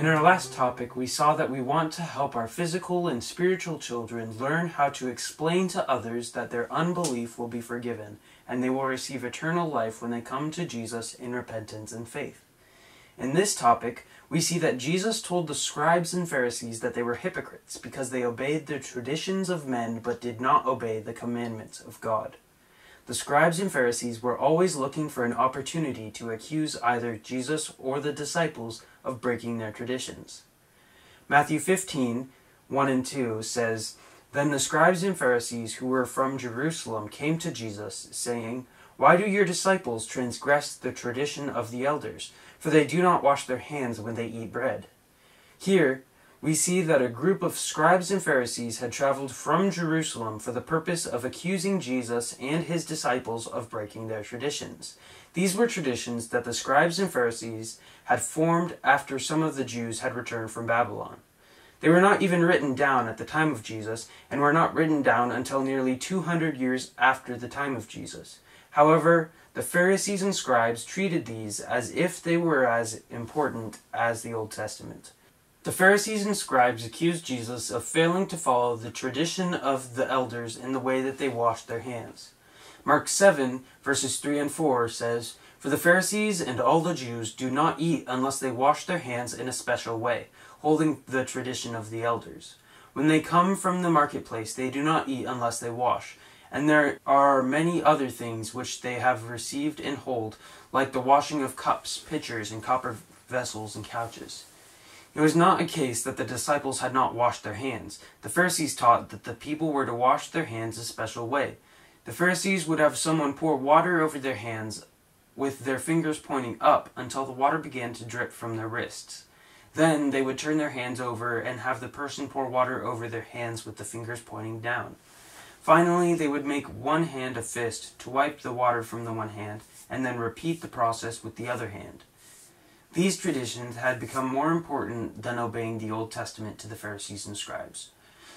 In our last topic, we saw that we want to help our physical and spiritual children learn how to explain to others that their unbelief will be forgiven, and they will receive eternal life when they come to Jesus in repentance and faith. In this topic, we see that Jesus told the scribes and Pharisees that they were hypocrites because they obeyed the traditions of men but did not obey the commandments of God. The scribes and Pharisees were always looking for an opportunity to accuse either Jesus or the disciples of breaking their traditions. Matthew 15:1-2 says, "Then the scribes and Pharisees who were from Jerusalem came to Jesus, saying, 'Why do your disciples transgress the tradition of the elders? For they do not wash their hands when they eat bread.'" Here, we see that a group of scribes and Pharisees had traveled from Jerusalem for the purpose of accusing Jesus and his disciples of breaking their traditions. These were traditions that the scribes and Pharisees had formed after some of the Jews had returned from Babylon. They were not even written down at the time of Jesus, and were not written down until nearly 200 years after the time of Jesus. However, the Pharisees and scribes treated these as if they were as important as the Old Testament. The Pharisees and scribes accused Jesus of failing to follow the tradition of the elders in the way that they washed their hands. Mark 7:3-4 says, "For the Pharisees and all the Jews do not eat unless they wash their hands in a special way, holding the tradition of the elders. When they come from the marketplace, they do not eat unless they wash. And there are many other things which they have received and hold, like the washing of cups, pitchers, and copper vessels and couches." It was not a case that the disciples had not washed their hands. The Pharisees taught that the people were to wash their hands a special way. The Pharisees would have someone pour water over their hands with their fingers pointing up until the water began to drip from their wrists. Then they would turn their hands over and have the person pour water over their hands with the fingers pointing down. Finally, they would make one hand a fist to wipe the water from the one hand, and then repeat the process with the other hand. These traditions had become more important than obeying the Old Testament to the Pharisees and scribes.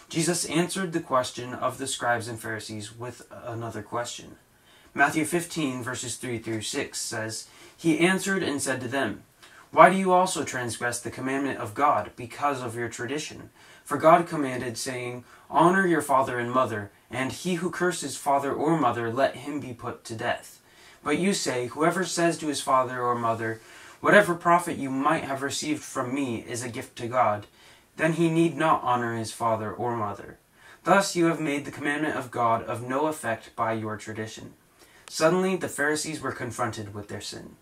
Jesus answered the question of the scribes and Pharisees with another question. Matthew 15:3-6 says, "He answered and said to them, 'Why do you also transgress the commandment of God because of your tradition? For God commanded, saying, "Honor your father and mother, and he who curses father or mother, let him be put to death." But you say, whoever says to his father or mother, "Whatever profit you might have received from me is a gift to God," then he need not honor his father or mother. Thus you have made the commandment of God of no effect by your tradition." Suddenly the Pharisees were confronted with their sin.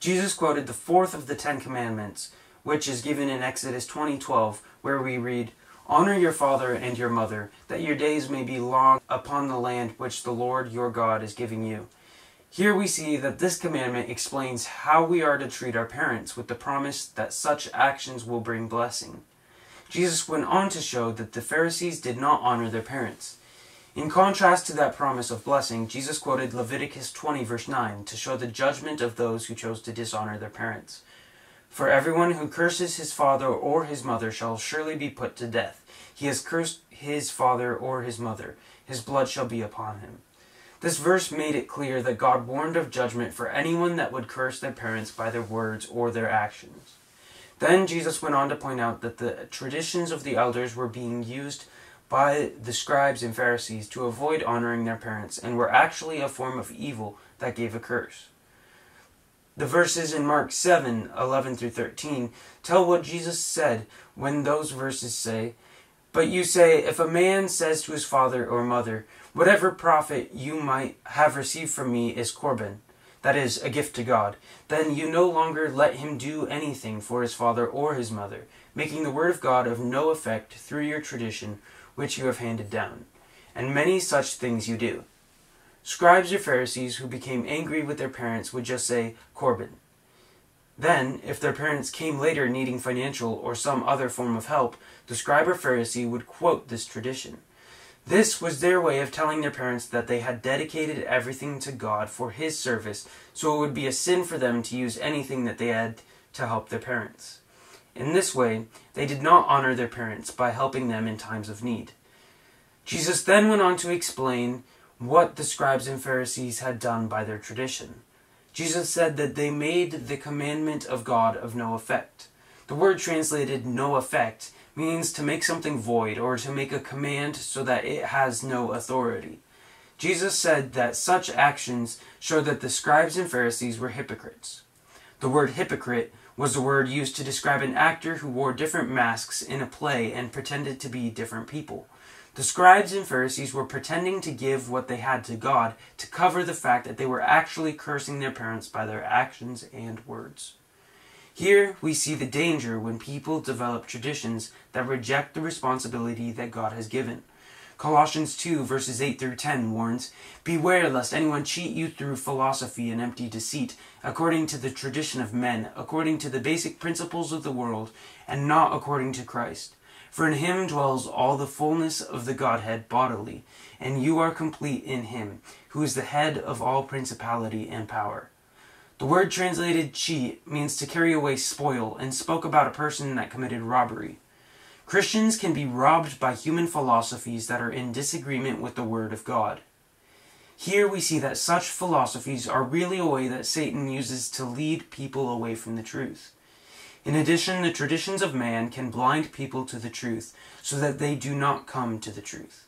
Jesus quoted the fourth of the 10 commandments, which is given in Exodus 20:12, where we read, "Honor your father and your mother, that your days may be long upon the land which the Lord your God is giving you." Here we see that this commandment explains how we are to treat our parents with the promise that such actions will bring blessing. Jesus went on to show that the Pharisees did not honor their parents. In contrast to that promise of blessing, Jesus quoted Leviticus 20:9 to show the judgment of those who chose to dishonor their parents. "For everyone who curses his father or his mother shall surely be put to death. He has cursed his father or his mother. His blood shall be upon him." This verse made it clear that God warned of judgment for anyone that would curse their parents by their words or their actions. Then Jesus went on to point out that the traditions of the elders were being used by the scribes and Pharisees to avoid honoring their parents, and were actually a form of evil that gave a curse. The verses in Mark 7:11-13 tell what Jesus said when those verses say, "But you say, if a man says to his father or mother, "Whatever profit you might have received from me is korban," that is, a gift to God, then you no longer let him do anything for his father or his mother, making the word of God of no effect through your tradition which you have handed down. And many such things you do." Scribes or Pharisees who became angry with their parents would just say, "Korban." Then, if their parents came later needing financial or some other form of help, the scribe or Pharisee would quote this tradition. This was their way of telling their parents that they had dedicated everything to God for His service, so it would be a sin for them to use anything that they had to help their parents. In this way, they did not honor their parents by helping them in times of need. Jesus then went on to explain what the scribes and Pharisees had done by their tradition. Jesus said that they made the commandment of God of no effect. The word translated no effect means to make something void or to make a command so that it has no authority. Jesus said that such actions show that the scribes and Pharisees were hypocrites. The word hypocrite was the word used to describe an actor who wore different masks in a play and pretended to be different people. The scribes and Pharisees were pretending to give what they had to God to cover the fact that they were actually cursing their parents by their actions and words. Here we see the danger when people develop traditions that reject the responsibility that God has given. Colossians 2 verses 8 through 10 warns, "Beware lest anyone cheat you through philosophy and empty deceit, according to the tradition of men, according to the basic principles of the world, and not according to Christ. For in him dwells all the fullness of the Godhead bodily, and you are complete in him, who is the head of all principality and power." The word translated cheat means to carry away spoil and spoke about a person that committed robbery. Christians can be robbed by human philosophies that are in disagreement with the Word of God. Here we see that such philosophies are really a way that Satan uses to lead people away from the truth. In addition, the traditions of man can blind people to the truth so that they do not come to the truth.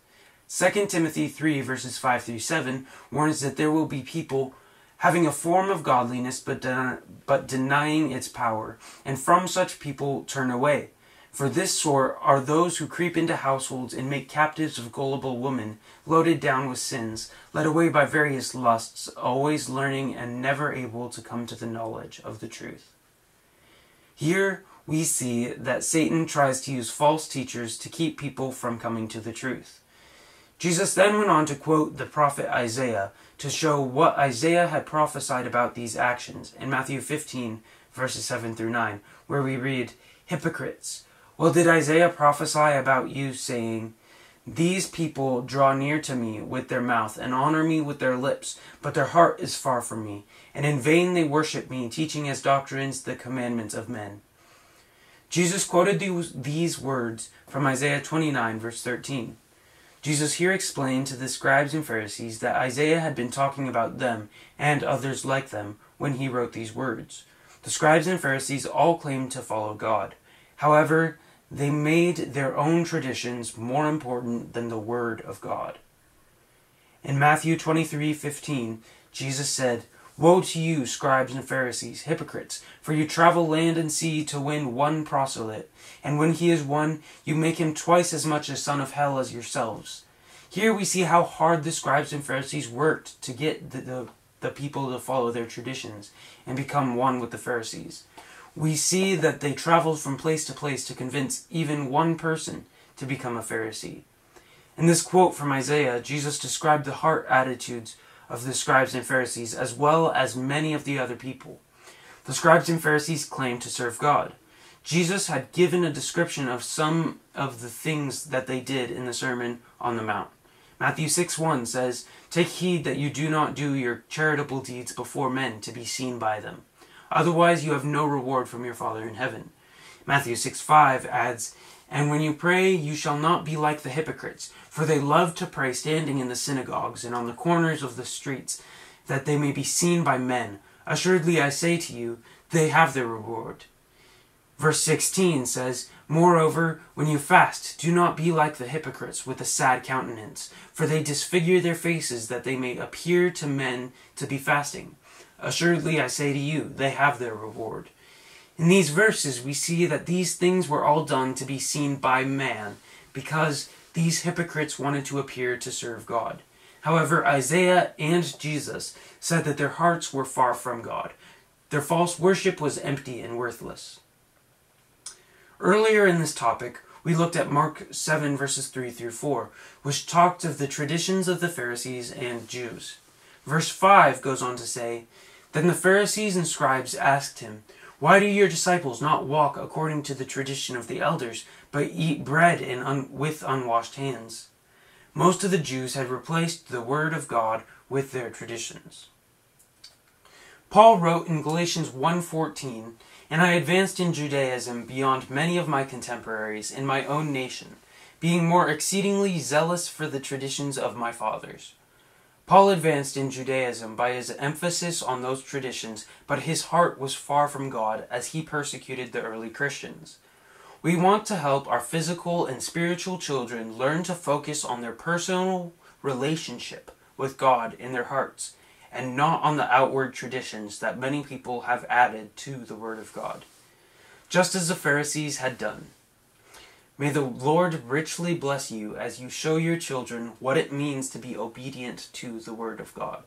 2 Timothy 3 verses 5 through 7 warns that there will be people having a form of godliness but denying its power, and from such people turn away. For this sort are those who creep into households and make captives of gullible women, loaded down with sins, led away by various lusts, always learning and never able to come to the knowledge of the truth. Here we see that Satan tries to use false teachers to keep people from coming to the truth. Jesus then went on to quote the prophet Isaiah to show what Isaiah had prophesied about these actions in Matthew 15, verses 7 through 9, where we read, "Hypocrites! Well, did Isaiah prophesy about you, saying, 'These people draw near to me with their mouth and honor me with their lips, but their heart is far from me, and in vain they worship me, teaching as doctrines the commandments of men?'" Jesus quoted these words from Isaiah 29, verse 13. Jesus here explained to the scribes and Pharisees that Isaiah had been talking about them and others like them when he wrote these words. The scribes and Pharisees all claimed to follow God. However, they made their own traditions more important than the Word of God. In Matthew 23:15, Jesus said, "Woe to you, scribes and Pharisees, hypocrites, for you travel land and sea to win one proselyte, and when he is won, you make him twice as much a son of hell as yourselves." Here we see how hard the scribes and Pharisees worked to get the people to follow their traditions and become one with the Pharisees. We see that they traveled from place to place to convince even one person to become a Pharisee. In this quote from Isaiah, Jesus described the heart attitudes of the scribes and Pharisees as well as many of the other people. The scribes and Pharisees claimed to serve God. Jesus had given a description of some of the things that they did in the Sermon on the Mount. Matthew 6:1 says, "Take heed that you do not do your charitable deeds before men to be seen by them. Otherwise you have no reward from your Father in heaven." Matthew 6:5 adds, "And when you pray, you shall not be like the hypocrites, for they love to pray standing in the synagogues and on the corners of the streets, that they may be seen by men. Assuredly I say to you, they have their reward." Verse 16 says, "Moreover, when you fast, do not be like the hypocrites with a sad countenance, for they disfigure their faces that they may appear to men to be fasting. Assuredly, I say to you, they have their reward." In these verses, we see that these things were all done to be seen by man, because these hypocrites wanted to appear to serve God. However, Isaiah and Jesus said that their hearts were far from God. Their false worship was empty and worthless. Earlier in this topic, we looked at Mark 7 verses 3 through 4, which talked of the traditions of the Pharisees and Jews. Verse 5 goes on to say, "Then the Pharisees and scribes asked him, 'Why do your disciples not walk according to the tradition of the elders, but eat bread with unwashed hands?'" Most of the Jews had replaced the Word of God with their traditions. Paul wrote in Galatians 1:14, "And I advanced in Judaism beyond many of my contemporaries in my own nation, being more exceedingly zealous for the traditions of my fathers." Paul advanced in Judaism by his emphasis on those traditions, but his heart was far from God as he persecuted the early Christians. We want to help our physical and spiritual children learn to focus on their personal relationship with God in their hearts, and not on the outward traditions that many people have added to the Word of God, just as the Pharisees had done. May the Lord richly bless you as you show your children what it means to be obedient to the Word of God.